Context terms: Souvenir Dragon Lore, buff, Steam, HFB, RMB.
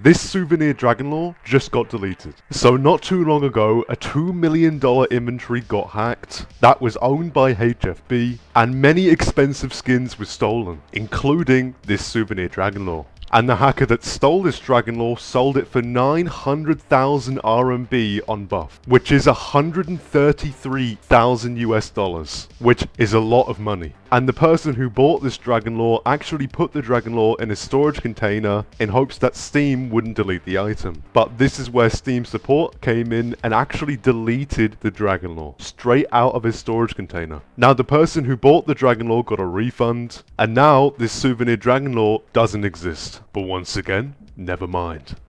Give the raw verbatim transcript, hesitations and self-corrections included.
This Souvenir Dragon Lore just got deleted. So not too long ago, a two million dollar inventory got hacked that was owned by H F B, and many expensive skins were stolen, including this Souvenir Dragon Lore. And the hacker that stole this Dragon Lore sold it for nine hundred thousand R M B on Buff, which is one hundred thirty-three thousand U S dollars, which is a lot of money. And the person who bought this Dragon Lore actually put the Dragon Lore in a storage container in hopes that Steam wouldn't delete the item. But this is where Steam support came in and actually deleted the Dragon Lore straight out of his storage container. Now the person who bought the Dragon Lore got a refund, and now this Souvenir Dragon Lore doesn't exist. But once again, never mind.